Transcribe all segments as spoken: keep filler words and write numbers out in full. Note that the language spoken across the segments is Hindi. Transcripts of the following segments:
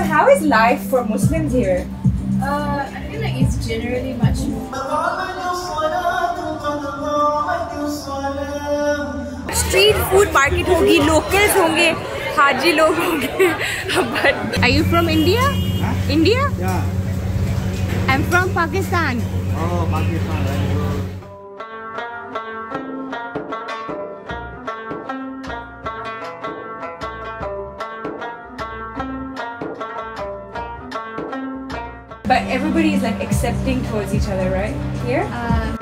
So how is life for Muslims here? Uh, I feel like it's generally much more. Street food market होगी, locals होंगे, हाजी लोग होंगे. But are you from India? Huh? India? Yeah. I'm from Pakistan. Oh, Pakistan. Right. But everybody is like accepting towards each other, right? Here? Uh...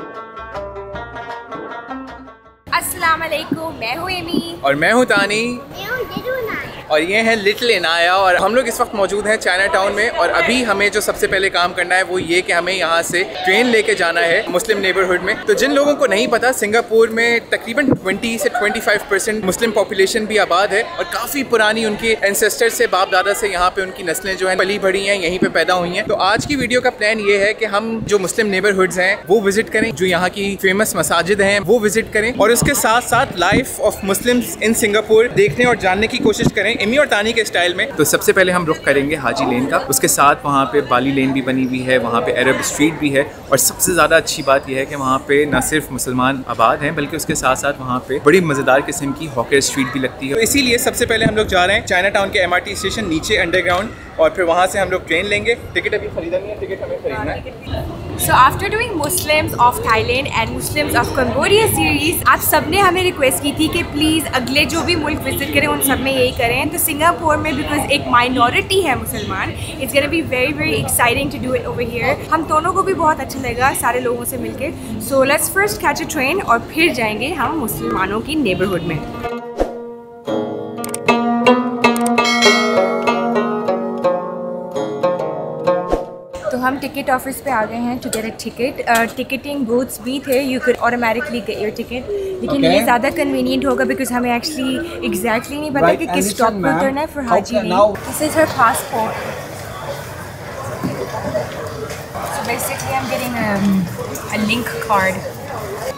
Assalamualaikum, मैं हूँ Amy. और मैं हूँ Dani. मैं हूँ Deen Duniya. और ये है Little Inaya. और हम लोग इस वक्त मौजूद हैं चाइना टाउन में. और अभी हमें जो सबसे पहले काम करना है वो ये कि हमें यहाँ से ट्रेन लेके जाना है मुस्लिम नेबरहुड में. तो जिन लोगों को नहीं पता, सिंगापुर में तकरीबन बीस से पच्चीस परसेंट मुस्लिम पॉपुलेशन भी आबाद है. और काफ़ी पुरानी उनकी एंसेस्टर से, बाप दादा से यहाँ पर उनकी नस्लें जो हैं पली बड़ी हैं, यहीं पर पैदा हुई हैं. तो आज की वीडियो का प्लान ये है कि हम जो मुस्लिम नेबरहुड्स हैं वो विज़िट करें, जो यहाँ की फेमस मसाजिद हैं वो विज़िट करें, और उसके साथ साथ life of Muslims in Singapore देखने और जानने की कोशिश करें एमी और तानी के स्टाइल में. तो सबसे पहले हम रुख करेंगे हाजी लेन का. उसके साथ वहाँ पे बाली लेन भी बनी हुई है, वहाँ पे अरब स्ट्रीट भी है. और सबसे ज़्यादा अच्छी बात यह है कि वहाँ पे ना सिर्फ मुसलमान आबाद हैं, बल्कि उसके साथ साथ वहाँ पे बड़ी मज़ेदार किस्म की हॉकर स्ट्रीट भी लगती है. तो इसीलिए सबसे पहले हम लोग जा रहे हैं चाइना टाउन के एम आर टी स्टेशन नीचे अंडरग्राउंड, और फिर वहाँ से हम लोग ट्रेन लेंगे. टिकट अभी खरीदा नहीं है, टिकट हमें खरीदना है. So after doing Muslims of Thailand and Muslims of Cambodia series, आप सब ने हमें रिक्वेस्ट की थी कि प्लीज़ अगले जो भी मुल्क विजिट करें उन सब में यही करें. तो सिंगापुर में बिकॉज एक माइनॉरिटी है मुसलमान, it's gonna be very very exciting to do it over here. हम दोनों को भी बहुत अच्छा लगा सारे लोगों से मिलके. So let's first catch a train और फिर जाएंगे हम मुसलमानों की नेबरहुड में. हम टिकट ऑफिस पे आ गए हैं to get a ticket. Ticketing booths भी थे, you can automatically get your ticket. लेकिन okay. ये ज़्यादा कन्वीनियंट होगा बिकॉज हमें एक्चुअली एग्जैक्टली नहीं पता right. कि किस स्टॉप पर उतरना है for Haji Lane. This is her passport. So basically I am getting a link card.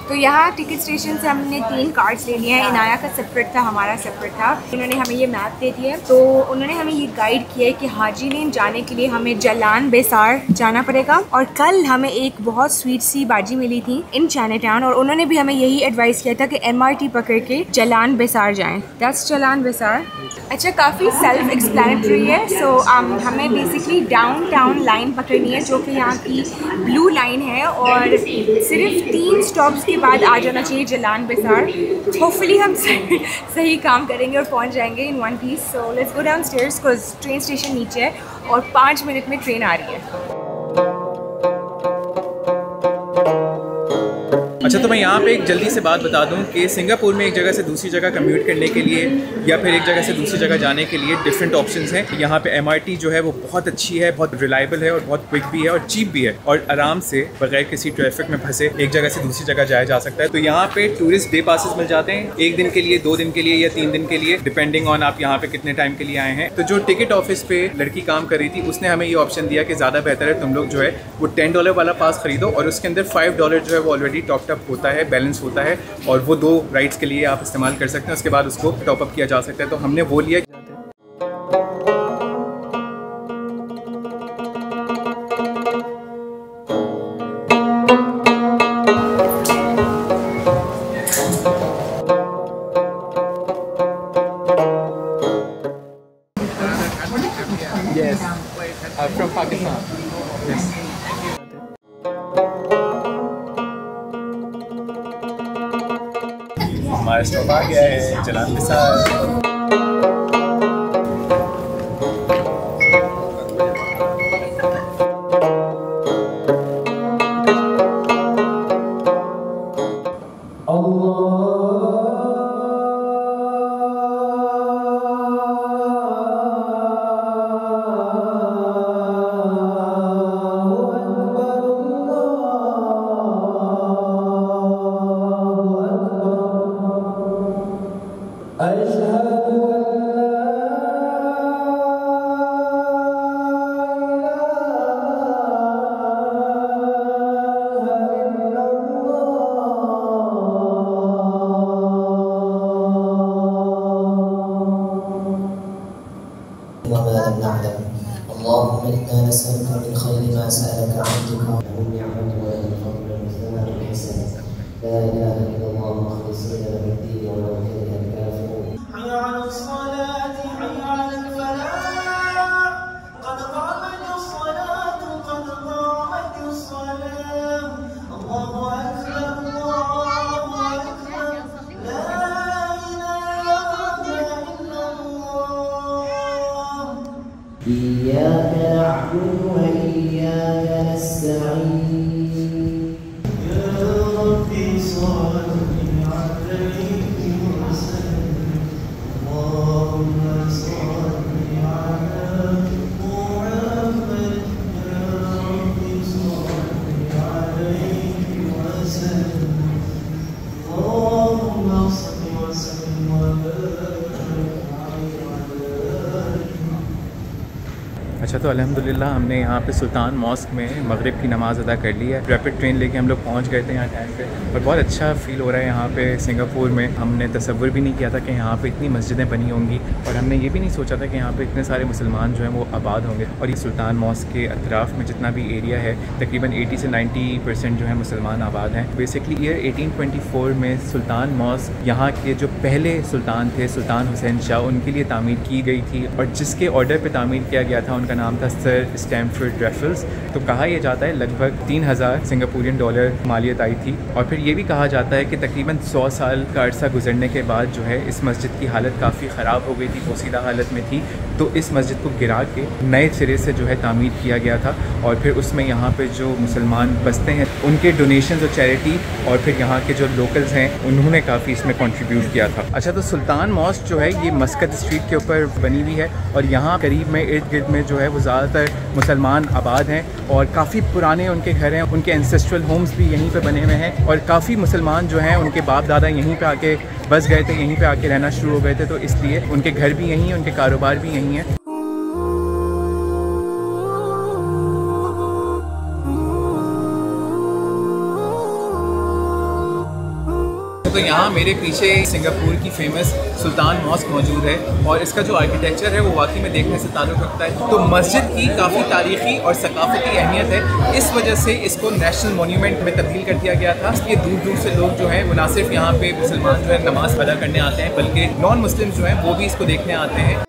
तो यहाँ टिकट स्टेशन से हमने तीन कार्ड्स ले लिए हैं. इनाया का सेपरेट था, हमारा सेपरेट था. उन्होंने हमें ये मैप दे दिया, तो उन्होंने हमें ये गाइड किया है कि हाजी लेन जाने के लिए हमें जलान बेसार जाना पड़ेगा. और कल हमें एक बहुत स्वीट सी बाजी मिली थी इन चाइना टाउन, और उन्होंने भी हमें यही एडवाइस किया था कि एम आर टी पकड़ के जलान बेसार जाएँ. That's Jalan Besar. अच्छा, काफ़ी सेल्फ एक्सप्लेनेटरी है. सो so, हमें बेसिकली डाउन टाउन लाइन पकड़नी है जो कि यहाँ की ब्लू लाइन है, और सिर्फ तीन स्टॉप्स के बाद आ जाना चाहिए जलान बेसार. होपफुली हम सही, सही काम करेंगे और पहुंच जाएंगे in one piece. So let's go downstairs because train station नीचे है और पाँच मिनट में ट्रेन आ रही है. अच्छा, तो मैं यहाँ पे एक जल्दी से बात बता दूँ कि सिंगापुर में एक जगह से दूसरी जगह कम्यूट करने के लिए या फिर एक जगह से दूसरी जगह जाने के लिए डिफरेंट ऑप्शंस हैं. यहाँ पे एमआरटी जो है वो बहुत अच्छी है, बहुत रिलायबल है, और बहुत क्विक भी है, और चीप भी है, और आराम से बगैर किसी ट्रैफिक में फंसे एक जगह से दूसरी जगह जाया जा सकता है. तो यहाँ पर टूरिस्ट डे पासेस मिल जाते हैं, एक दिन के लिए, दो दिन के लिए, या तीन दिन के लिए, डिपेंडिंग ऑन आप यहाँ पर कितने टाइम के लिए आए हैं. तो जो टिकट ऑफिस पर लड़की काम कर रही थी उसने हमें ये ऑप्शन दिया कि ज़्यादा बेहतर है तुम लोग जो है वो टेन डॉलर वाला पास खरीदो, और उसके अंदर फाइव डॉलर जो है वो ऑलरेडी टॉप होता है, बैलेंस होता है, और वो दो राइड्स के लिए आप इस्तेमाल कर सकते हैं. उसके बाद उसको टॉपअप किया जा सकता है. तो हमने वो लिया. Yes. Uh, from Pakistan. Yes. हमारा स्टॉप आ गया है जलान बेसार. I اللهم إنا نسألك من خير ما سألك عبدك ومن نعمته ومن فضله ومن الحسنة لا إله إلا الله مخلصين له الدين ولو كره الكافرون. حي على الصلاة حي على الفلاح قد قامت الصلاة قد قامت الصلاة الله أكبر الله أكبر لا إله إلا الله. إياك نعبد وإياك نستعين अच्छा। तो अल्हम्दुलिल्लाह हमने यहाँ पे सुल्तान मॉस्क में मगरिब की नमाज़ अदा कर ली है। रैपिड ट्रेन लेके हम लोग पहुँच गए थे यहाँ टाइम पे और बहुत अच्छा फ़ील हो रहा है यहाँ पे सिंगापुर में। हमने तसव्वुर भी नहीं किया था कि यहाँ पे इतनी मस्जिदें बनी होंगी और हमने ये भी नहीं सोचा था कि यहाँ पे इतने सारे मुसलमान जो हैं वो आबाद होंगे। और ये सुल्तान मॉस्क के अतराफ़ में जितना भी एरिया है तकरीबन एटी से नाइन्टी परसेंट जो है मुसलमान आबाद हैं। Basically year eighteen twenty four में सुल्तान मॉस्क यहाँ के जो पहले सुल्तान थे सुल्तान हुसैन शाह उनके लिए तामीर की गई थी और जिसके ऑर्डर पर तामीर किया गया था का नाम था सर स्टैमफर्ड रेफल्स। तो कहा यह जाता है लगभग तीन हज़ार सिंगापुरियन डॉलर मालियत आई थी। और फिर ये भी कहा जाता है कि तकरीबन सौ साल का अरसा गुजरने के बाद जो है इस मस्जिद की हालत काफ़ी ख़राब हो गई थी, पोसीदा हालत में थी। तो इस मस्जिद को गिरा के नए सिरे से जो है तामीर किया गया था और फिर उसमें यहाँ पर जो मुसलमान बसते हैं उनके डोनेशन और चैरिटी और फिर यहाँ के जो लोकल्स हैं उन्होंने काफ़ी इसमें कॉन्ट्रीब्यूट किया था। अच्छा। तो सुल्तान मॉस्क जो है ये मस्कत स्ट्रीट के ऊपर बनी हुई है और यहाँ करीब में इर्द गिर्द में जो है वो ज़्यादातर मुसलमान आबाद हैं और काफ़ी पुराने उनके घर हैं, उनके एंसेस्ट्रल होम्स भी यहीं पे बने हुए हैं और काफ़ी मुसलमान जो हैं उनके बाप दादा यहीं पे आके बस गए थे, यहीं पे आके रहना शुरू हो गए थे। तो इसलिए उनके घर भी यहीं हैं, उनके कारोबार भी यहीं हैं। तो यहाँ मेरे पीछे सिंगापुर की फेमस सुल्तान मॉस्क मौजूद है और इसका जो आर्किटेक्चर है वो वाकई में देखने से ताल्लुक़ रखता है। तो मस्जिद की काफ़ी तारीखी और सकाफ़ती अहमियत है, इस वजह से इसको नेशनल मोन्यूमेंट में तब्दील कर दिया गया था। इसलिए दूर दूर से लोग जो हैं वो ना सिर्फ यहाँ पे मुसलमान जो है नमाज अदा करने आते हैं बल्कि नॉन मुस्लिम जो हैं वो भी इसको देखने आते हैं।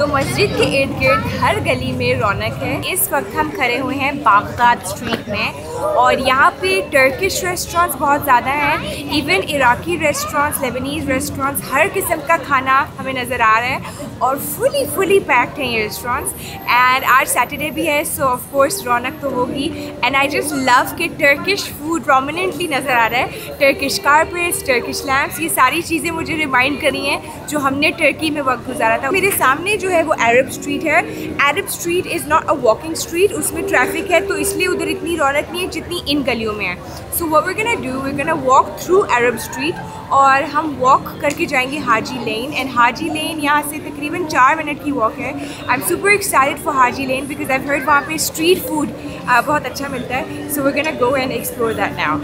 तो मस्जिद के इर्द गिर्द हर गली में रौनक है। इस वक्त हम खड़े हुए हैं बागदाद स्ट्रीट में और यहाँ पे टर्किश रेस्टोरेंट्स बहुत ज़्यादा हैं, even Iraqi restaurants, Lebanese restaurants, हर किस्म का खाना हमें नज़र आ रहा है और फुली फुली पैक्ड हैं ये रेस्टोरेंट्स। एंड आज सैटरडे भी है सो ऑफ कोर्स रौनक तो होगी। एंड आई जस्ट लव कि टर्किश फूड प्रोमिनेंटली नज़र आ रहा है, टर्किश कारपेट्स, टर्किश लैम्प्स, ये सारी चीज़ें मुझे रिमाइंड करी हैं जो हमने टर्की में वक्त गुजारा था। मेरे सामने जो है वो अरब स्ट्रीट है। Arab Street is not a walking street, उसमें ट्रैफिक है तो इसलिए उधर इतनी रौनक नहीं है जितनी इन गलियों में है। So what we are gonna do, we are gonna walk through Arab Street और हम वॉक करके जाएंगे हाजी लेन। एंड हाजी लेन यहाँ से तकरीबन चार मिनट की वॉक है। I am super excited for Haji Lane because I have heard वहाँ पे स्ट्रीट फूड बहुत अच्छा मिलता है। So we are gonna go and explore that now.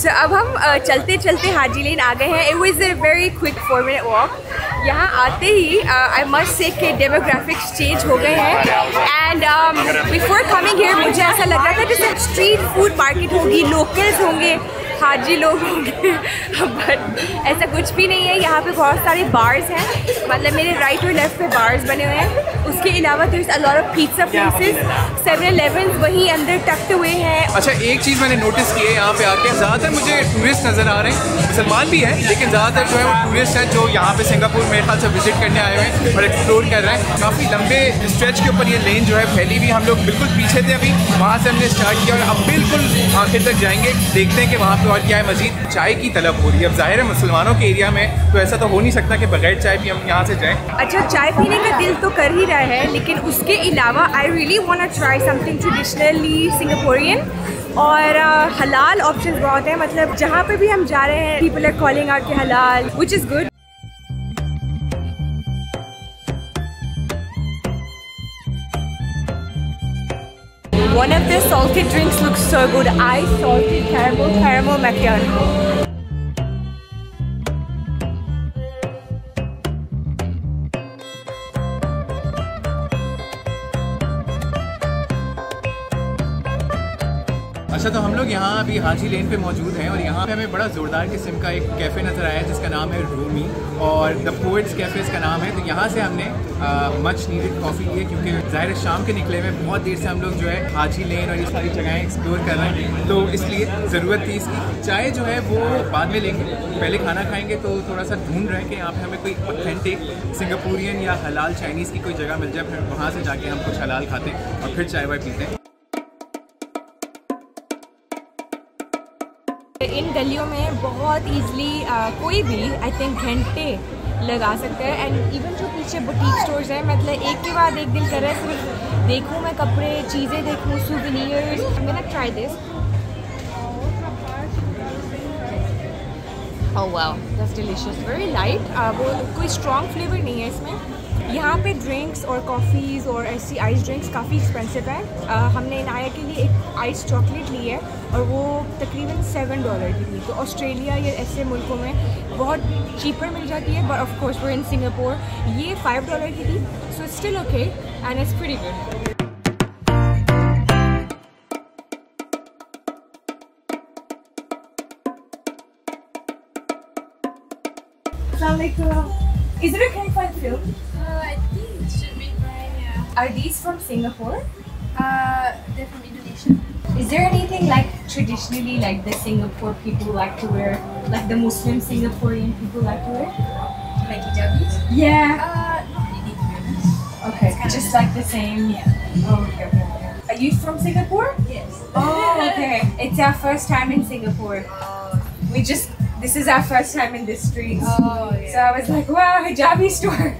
So so, अब हम uh, चलते चलते हाजी लेन आ गए हैं। It was a very quick four minute walk. यहाँ आते ही आई मस्ट से कि डेमोग्राफिक्स चेंज हो गए हैं। एंड बिफोर कमिंग हियर मुझे ऐसा लग रहा था जैसे स्ट्रीट फूड मार्केट होगी, लोकल्स होंगे, हाजी लोग होंगे, बट ऐसा कुछ भी नहीं है। यहाँ पे बहुत सारे बार्स हैं, मतलब मेरे राइट और लेफ़्ट पे बार्स बने हुए हैं। उसके अलावा there is a lot of pizza places, seven eleven वहीं अंदर टक्के हुए हैं। अच्छा, एक चीज़ मैंने नोटिस की है यहाँ पे आके, ज़्यादातर मुझे टूरिस्ट नज़र आ रहे हैं, मुसलमान भी हैं लेकिन ज़्यादातर जो है वो टूरिस्ट हैं जो यहाँ पर सिंगापुर मेरे ख्याल से विज़िट करने आए हुए हैं और एक्सप्लोर कर रहे हैं। काफ़ी लंबे स्ट्रेच के ऊपर ये लेन जो है फैली हुई, हम लोग बिल्कुल पीछे थे, अभी वहाँ से हमने स्टार्ट किया और अब बिल्कुल आखिर तक जाएंगे। देखते हैं कि वहाँ और क्या है, मजीद चाय की तलब हो रही है। अब जाहिर है मुसलमानों के एरिया में तो ऐसा तो हो नहीं सकता कि बगैर चाय भी हम यहाँ से जाएं। अच्छा, चाय पीने का दिल तो कर ही रहा है लेकिन उसके अलावा I really want to try something traditionally Singaporean और uh, हलाल ऑप्शन बहुत हैं। मतलब जहाँ पे भी हम जा रहे हैं पीपल आर कॉलिंग आउट के हलाल, which is good. One of the salted drinks looks so good. Ice salted caramel caramel macchiato. अच्छा, तो हम लोग यहाँ अभी हाजी लेन पे मौजूद हैं और यहाँ पे हमें बड़ा ज़ोरदार किस्म का एक कैफ़े नज़र आया जिसका नाम है रूमी और द पोएट्स कैफ़े इसका नाम है। तो यहाँ से हमने मच नीडेड कॉफ़ी ली है क्योंकि ज़ाहिर शाम के निकले हुए बहुत देर से हम लोग जो है हाजी लेन और ये सारी जगहें एक्सप्लोर कर रहे हैं, तो इसलिए ज़रूरत थी इसकी। चाय जो है वो बाद में लेंगे, पहले खाना खाएँगे। तो थोड़ा सा ढूंढ रहे हैं कि यहाँ पर हमें कोई ऑथेंटिक सिंगापुरियन या हलाल चाइनीज़ की कोई जगह मिल जाए, फिर वहाँ से जाके हम कुछ हलाल खाते हैं और फिर चाय वाय पीते हैं। इन गलियों में बहुत ईजिली कोई भी आई थिंक घंटे लगा सकता है। एंड इवन जो पीछे बुटीक स्टोर्स हैं, मतलब एक के बाद एक दिन कर रहा है सिर्फ देखूँ मैं कपड़े, चीज़ें देखूँ, souvenirs. I am gonna try this. Oh wow, that's delicious, very light. वो कोई स्ट्रॉन्ग फ्लेवर नहीं है इसमें। यहाँ पे ड्रिंक्स और कॉफ़ीज़ और ऐसी आइस ड्रिंक्स काफ़ी एक्सपेंसिव है। आ, हमने इनाया के लिए एक आइस चॉकलेट ली है और वो तकरीबन सेवन डॉलर की थी। तो ऑस्ट्रेलिया या ऐसे मुल्कों में बहुत चीपर मिल जाती है, बट ऑफ कोर्स वो इन सिंगापुर ये फाइव डॉलर की थी। So still okay and it's pretty good. Is it okay if I film? Uh, I think it should be fine, yeah. Are these from Singapore? Uh, they're from Indonesia. Is there anything like traditionally like the Singapore people like to wear, like the Muslim Singaporean people like to wear? Like hijabis? Yeah. Uh, not really, to be honest. Okay, just like the same? Yeah. Oh, okay, okay, okay. Are you from Singapore? Yes. Oh, okay. It's our first time in Singapore. Oh. We just... This is our first time in this street. Oh, yeah. So I was like, wow, hijabi store.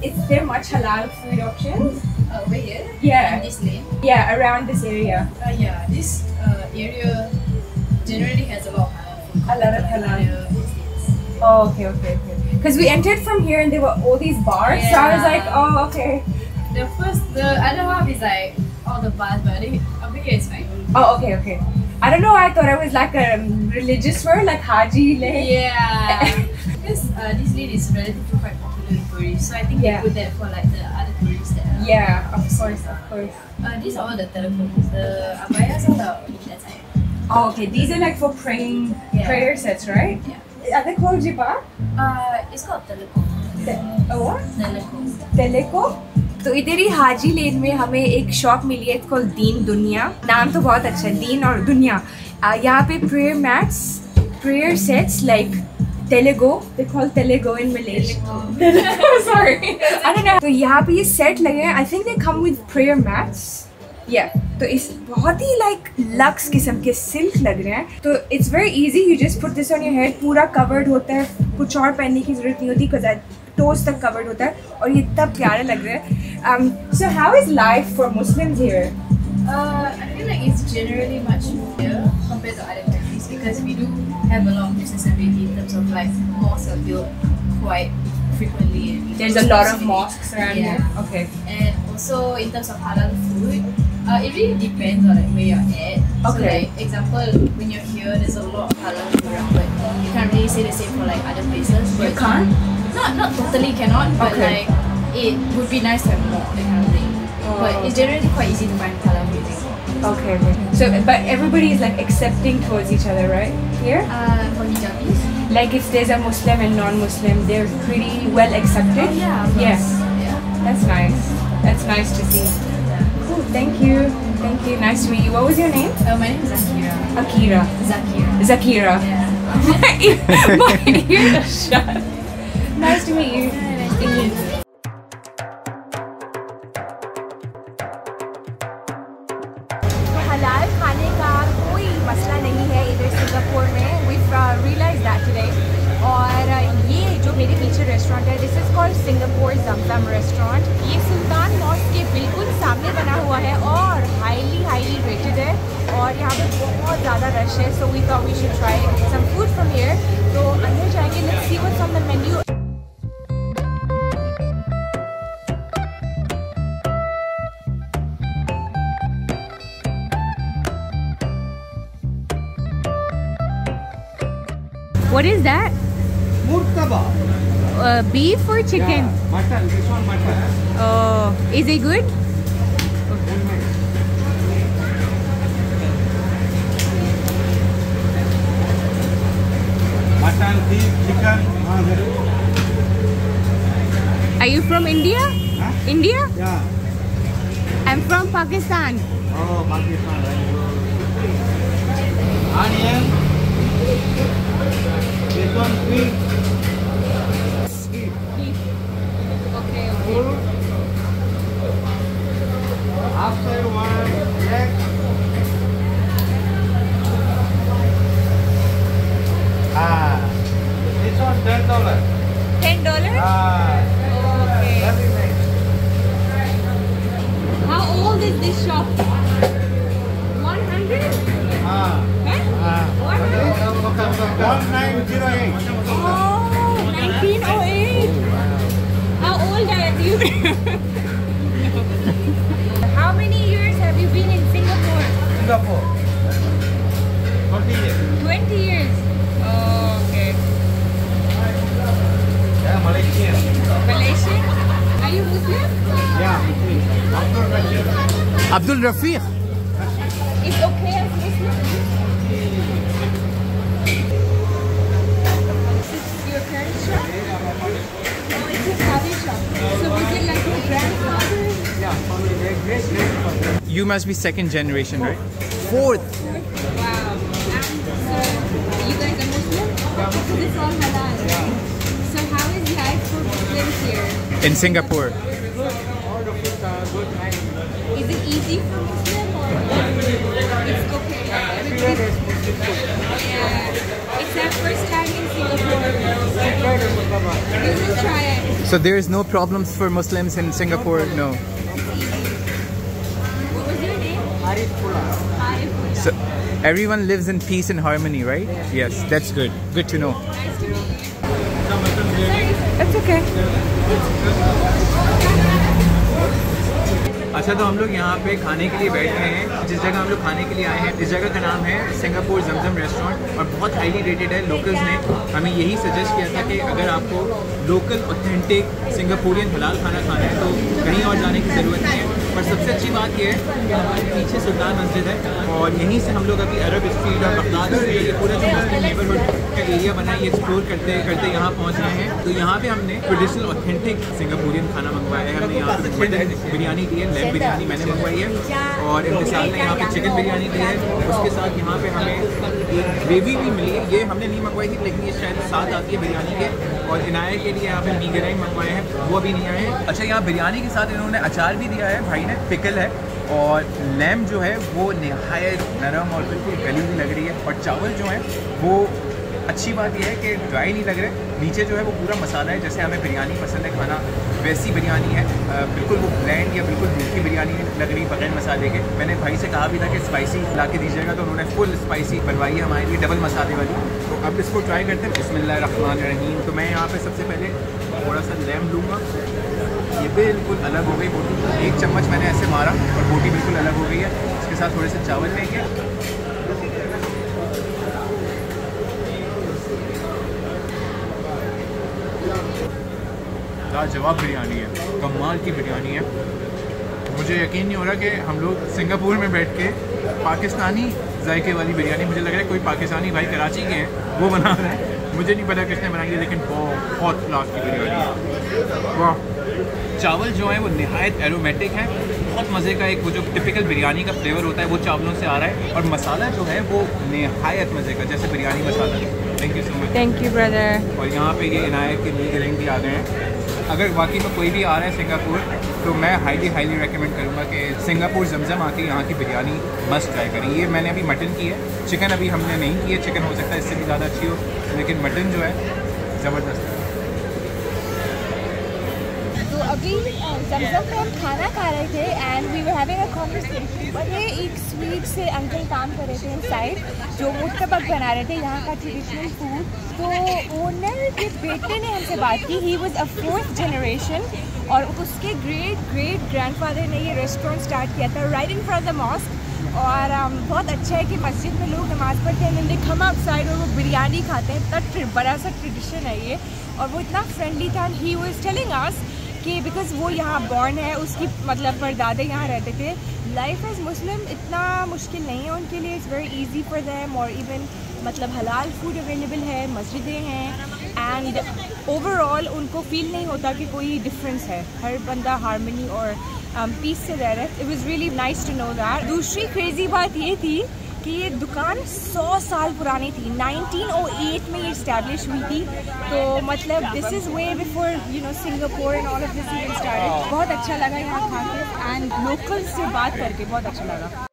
Is there much halal food options? Over here? Yeah. In this lane? Yeah, around this area. Uh, yeah, this uh, area generally has a lot of halal food. A lot of halal food. Oh, okay, okay, okay. Because we entered from here and there were all these bars. Yeah. So I was like, oh, okay. The first, the other half is like all the bars, but over here it's fine. Oh, okay, okay. I don't know, I thought I was like a religious word, like Haji Lane. Yeah. Because uh, this lane is relatively quite popular in tourists, so I think yeah. we put that for like the other tourists that are Yeah, of course, of course. Uh, these are all the telephones. The abayas are the that side. Oh, okay. These are like for praying, yeah. prayer sets, right? Yeah. Are they called jipa? Uh, it's called teleco. Te uh, what? Teleco. Teleco? तो इधर ही हाजी लेन में हमें एक शॉप मिली है, इट्स कॉल्ड दीन दुनिया। नाम तो बहुत अच्छा है, दीन और दुनिया। यहाँ पे prayer mats, prayer sets like Telugu, they call Telugu in Malaysia, sorry I don't know. तो यहाँ पे ये सेट लगे हैं, I think they come with prayer mats. या तो इस बहुत ही लाइक लक्स किस्म के सिल्क लग रहे हैं। तो it's very easy, you just put this on your head, पूरा कवर्ड होता है, कुछ और पहनने की जरूरत नहीं होती, बिकॉज टोज तक कवर्ड होता है और ये इतना प्यारे लग रहे हैं। So how is life for Muslims here? I feel like it's generally much here compare to other countries because we do have a lot of accessibility in terms of like mosques are built quite frequently and there's a lot of mosques around here. Okay. And also in terms of halal food, Uh, it really depends on like where you're at. Okay. So like example, when you're here, there's a lot of halal food around, but you can't really say the same for like other places. But you can't? Not not totally cannot, but okay. like it would be nice to have more, that kind of thing. Oh. But it's generally quite easy to find halal food. Okay. So, but everybody is like accepting towards each other, right? Here? Uh, for hijabis. Like if there's a Muslim and non-Muslim, they're pretty well accepted. Oh, yeah. Yes. Yeah. yeah. That's nice. That's nice to see. Thank you, thank you. Nice to meet you. What was your name? Uh, my name is Zakira. Akira. Zakira. Zakira. Yeah. my ear is shut. Nice to meet you. Yeah, nice to meet you. Halal खाने का कोई मसला नहीं है इधर सिंगापुर में. We've uh, realized that today. और ये जो मेरे पीछे रेस्टोरेंट है, this is called Singapore Zam Zam restaurant. ये सुल्तान मॉस्क के बिल्कुल सामने बना हुआ है और हाईली हाईली रेटेड है और यहाँ पे बहुत ज़्यादा रश है। So we thought we should try some food from here. तो अंदर जाएंगे, let's see what's on the menu. What is that? Murtaba. Uh, beef or chicken? Yeah, mutton. This one mutton. Oh, is it good? Mutton, beef, chicken. Are you from India? Huh? India? Yeah. I'm from Pakistan. Oh, Pakistan. Onion. This one beef. Beef. Okay, okay. After one leg. Ah, this one ten dollar. Ten dollar? Ah. Oh, okay. Very nice. How old is this shop? One hundred. Ah. nineteen oh eight. Oh, nineteen oh eight. How old are you? How many years have you been in Singapore? Singapore. twenty years. twenty years. Oh, okay. Yeah, Malaysian. Malaysian? Are you Muslim? Yeah, Muslim. Abdul Rafiq. Abdul Rafiq. It's okay as Muslim. You must be second generation, Fourth. right? Fourth. Fourth. Wow. And so you guys are Muslim? Because it's all halal. So how is life for Muslims here? In Singapore. Is it easy for Muslims or it's okay? Yeah. It's our first time in Singapore. We will try it. So there is no problems for Muslims in Singapore? No. So everyone lives in peace and harmony, right? Yes, that's good. Good to know. Nice to meet you. That's okay. अच्छा तो हम लोग यहाँ पे खाने के लिए बैठ गए हैं. जिस जगह हम लोग खाने के लिए आए हैं, इस जगह का नाम है सिंगापुर जमजम रेस्टोरेंट और बहुत हाईली रेटेड है. लोकल्स ने हमें यही सजेस्ट किया था कि अगर आपको लोकल ऑथेंटिक सिंगापुरियन हलाल खाना खाना है तो कहीं और जाने की ज़रूरत नहीं है. पर सबसे अच्छी बात यह है कि हमारे पीछे सुल्तान मस्जिद है और यहीं से हम लोग अभी अरब स्ट्रीट और बगदाद स्ट्रीट ये पूरा जो मस्जिद नेबरहुड का एरिया बना है ये एक्सप्लोर करते करते यहाँ पहुँच रहे हैं. तो यहाँ पे हमने ट्रेडिशनल ऑथेंटिक सिंगापुरियन खाना मंगवाया है. हमने यहाँ पे मटन बिरयानी दी है, लैम बिरयानी मैंने मंगवाई है और इंतज़ार ने यहाँ पर चिकन बिरयानी दी है. उसके साथ यहाँ पर हमें ग्रेवी भी मिली है. ये हमने नहीं मंगवाई थी लेकिन ये शायद साथ आती है बिरयानी के. और इनाया के लिए यहाँ पे मीगराई मंगवाए हैं, वो अभी नहीं आए हैं. अच्छा यहाँ बिरयानी के साथ इन्होंने अचार भी दिया है भाई ने, पिकल है और लैम जो है वो नहायत नरम और बिल्कुल गली भी लग रही है. और चावल जो है वो अच्छी बात यह है कि ड्राई नहीं लग रहे. नीचे जो है वो पूरा मसाला है जैसे हमें बिरयानी पसंद है खाना वैसी बिरयानी है. बिल्कुल वो ब्लैंड या बिल्कुल हल्की बिरयानी लग रही बगैर मसाले के. मैंने भाई से कहा भी था कि स्पाइसी ला के दीजिएगा तो उन्होंने फुल स्पाइसी बनवाई है हमारे लिए डबल मसाले वाली. तो अब इसको ट्राई करते हैं. बिस्मिल्लाहिर्रहमानिर्रहीम. तो मैं यहाँ पर सबसे पहले थोड़ा सा लैम लूँगा. ये बिल्कुल अलग हो गई बोटी. एक चम्मच मैंने ऐसे मारा और बोटी बिल्कुल अलग हो गई है. इसके साथ थोड़े से चावल लेंगे. लाजवाब बिरयानी है, कमाल की बिरयानी है. मुझे यकीन नहीं हो रहा कि हम लोग सिंगापुर में बैठ के पाकिस्तानी जायके वाली बिरयानी, मुझे लग रहा है कोई पाकिस्तानी भाई कराची के हैं वो बना रहे हैं. मुझे नहीं पता किसने बनाई है लेकिन बहुत क्लास की बिरयानी है. वाह. चावल जो है वो नहायत एरोमेटिक है, बहुत मज़े का. एक वो जो टिपिकल बिरयानी का फ्लेवर होता है वो चावलों से आ रहा है और मसाला जो है वो नहायत मज़े का जैसे biryani masala. Thank you so much. Thank you brother. और यहाँ पे ये इनायत के लीग रिंग भी आ गए हैं. अगर वाकई में कोई भी आ रहा है सिंगापुर तो मैं हाईली हाईली रेकमेंड करूँगा कि सिंगापुर जमजम आके यहाँ की बिरयानी मस्ट ट्राई करें. ये मैंने अभी मटन की है, चिकन अभी हमने नहीं की है. चिकन हो सकता है इससे भी ज़्यादा अच्छी हो लेकिन मटन जो है ज़बरदस्त है. अभी जमजम में हम खाना खा रहे थे and we were having a conversation. और ये एक स्वीट से अंकल काम कर रहे थे इनसाइड जो मुर्तबक बना रहे थे यहाँ का ट्रेडिशनल फूड. तो ओनर के बेटे ने हमसे बात की. He was a fourth generation और उसके ग्रेट ग्रेट ग्रैंडफादर ने ये रेस्टोरेंट स्टार्ट किया था right in from the mosque. और um, बहुत अच्छा है कि मस्जिद में लोग नमाज़ पढ़ते हैं, दे कम आउटसाइड और वो बिरयानी खाते हैं। इतना बड़ा सा ट्रेडिशन है ये, और वो इतना फ्रेंडली था। And he was telling us कि बिकॉज वो यहाँ बॉर्न है, उसकी मतलब परदादे यहाँ रहते थे। लाइफ एज मुस्लिम इतना मुश्किल नहीं है उनके लिए, it's very easy for them. और इवन मतलब हलाल फूड अवेलेबल है, मस्जिदें हैं, एंड ओवरऑल उनको फील नहीं होता कि कोई डिफरेंस है। हर बंदा हारमनी और पीस um, से रह रहे। It was really nice to know that. दूसरी क्रेजी बात ये थी कि ये दुकान सौ साल पुरानी थी। नाइनटीन ओ एट में ये इस्टेब्लिश हुई थी, तो मतलब this is way before you know Singapore and all of this even started. बहुत अच्छा लगा यहाँ खा के, एंड लोकल से बात करके बहुत अच्छा लगा।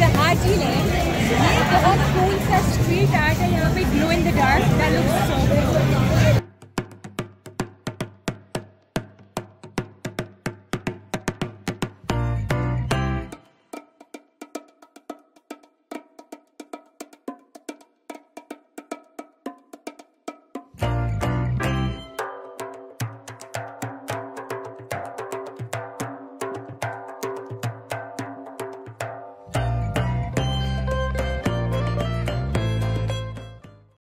The Haji Lane, ये बहुत cool सा street art है यहाँ पे, glow in the dark, that looks